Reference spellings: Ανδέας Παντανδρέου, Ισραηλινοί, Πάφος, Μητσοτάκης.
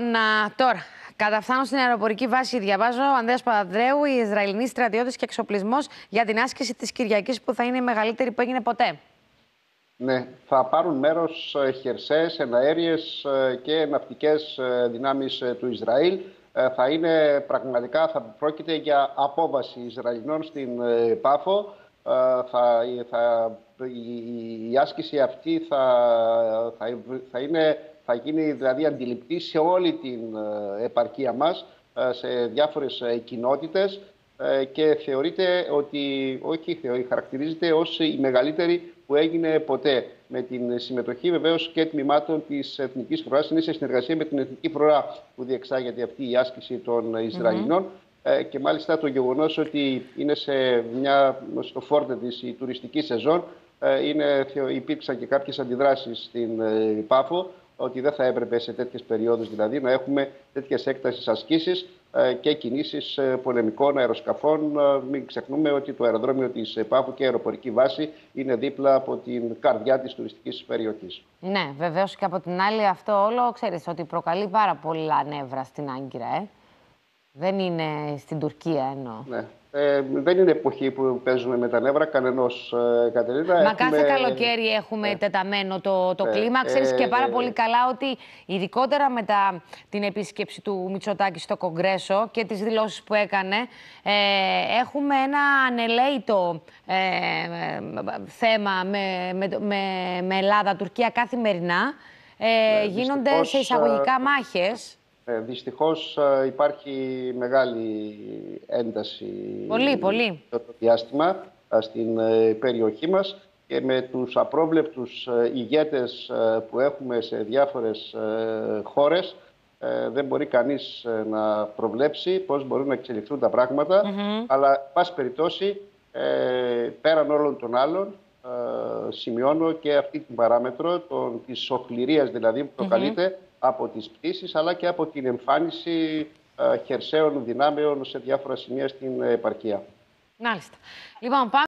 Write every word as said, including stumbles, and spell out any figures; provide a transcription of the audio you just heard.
Να... Τώρα, καταφθάνω στην αεροπορική βάση. Διαβάζω, Ανδέας Παντανδρέου, οι Ισραηλινοί στρατιώτες και εξοπλισμός για την άσκηση της Κυριακής που θα είναι η μεγαλύτερη που έγινε ποτέ. Ναι, θα πάρουν μέρος χερσαίες, εναέριες και ναυτικές δυνάμεις του Ισραήλ. Θα είναι πραγματικά, θα πρόκειται για απόβαση Ισραηλινών στην Πάφο. Θα, θα, η, η άσκηση αυτή θα, θα, θα είναι... Θα γίνει δηλαδή αντιληπτή σε όλη την επαρκία μας, σε διάφορες κοινότητες και θεωρείται ότι, όχι θεωρεί, χαρακτηρίζεται ως η μεγαλύτερη που έγινε ποτέ. Με την συμμετοχή βεβαίως και τμήματων της Εθνικής Φρουράς, είναι σε συνεργασία με την Εθνική Φρουρά που διεξάγεται αυτή η άσκηση των Ισραηλινών. Mm-hmm. Και μάλιστα το γεγονός ότι είναι σε μια, στο φόρτε της τουριστικής σεζόν, είναι, υπήρξαν και κάποιες αντιδράσεις στην Πάφο, ότι δεν θα έπρεπε σε τέτοιες περιόδους δηλαδή να έχουμε τέτοιες έκτασεις ασκήσεις και κινήσεις πολεμικών αεροσκαφών. Μην ξεχνούμε ότι το αεροδρόμιο της Πάφου και η αεροπορική βάση είναι δίπλα από την καρδιά της τουριστικής περιοχής. Ναι, βεβαίως, και από την άλλη αυτό όλο ξέρεις ότι προκαλεί πάρα πολλά νεύρα στην Άγκυρα. Ε? Δεν είναι στην Τουρκία εννοώ. Ναι. Ε, δεν είναι εποχή που παίζουμε με τα νεύρα κανενός, ε, Κατερίνα. Μα έχουμε... κάθε καλοκαίρι έχουμε ε, τεταμένο το, το ε, κλίμα. Ε, Ξέρεις ε, και πάρα ε, πολύ καλά ότι ειδικότερα μετά την επίσκεψη του Μητσοτάκη στο Κογκρέσο και τις δηλώσεις που έκανε, ε, έχουμε ένα ανελέητο ε, θέμα με, με, με, με Ελλάδα-Τουρκία καθημερινά. Ε, ε, γίνονται δυστυχώς, σε εισαγωγικά μάχες. Ε, δυστυχώς υπάρχει μεγάλη ένταση πολύ, πολύ. Το διάστημα στην περιοχή μας και με τους απρόβλεπτους ηγέτες που έχουμε σε διάφορες χώρες δεν μπορεί κανείς να προβλέψει πώς μπορούν να εξελιχθούν τα πράγματα. Mm-hmm. Αλλά πάση περιπτώσει πέραν όλων των άλλων σημειώνω και αυτή την παράμετρο των, της οχληρίας δηλαδή που προκαλείται. Mm-hmm. Από τις πτήσεις αλλά και από την εμφάνιση α, χερσαίων δυνάμεων σε διάφορα σημεία στην επαρκία. Μάλιστα. Λοιπόν, πάμε.